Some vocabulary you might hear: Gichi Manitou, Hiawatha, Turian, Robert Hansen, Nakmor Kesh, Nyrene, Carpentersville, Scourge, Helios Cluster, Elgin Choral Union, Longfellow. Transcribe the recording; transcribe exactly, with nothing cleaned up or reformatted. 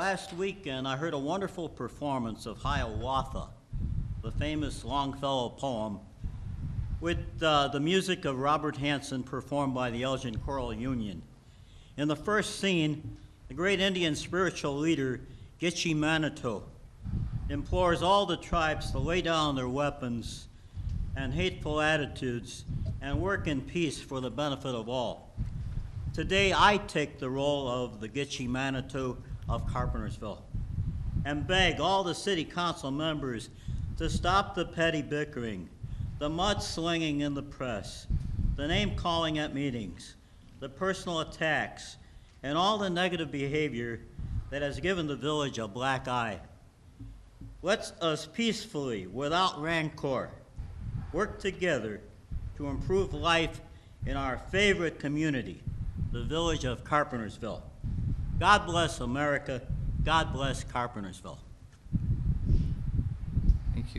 Last weekend, I heard a wonderful performance of Hiawatha, the famous Longfellow poem, with uh, the music of Robert Hansen performed by the Elgin Choral Union. In the first scene, the great Indian spiritual leader, Gichi Manitou, implores all the tribes to lay down their weapons and hateful attitudes and work in peace for the benefit of all. Today, I take the role of the Gichi Manitou of Carpentersville and beg all the city council members to stop the petty bickering, the mudslinging in the press, the name-calling at meetings, the personal attacks, and all the negative behavior that has given the village a black eye. Let us peacefully, without rancor, work together to improve life in our favorite community, the village of Carpentersville. God bless America. God bless Carpentersville.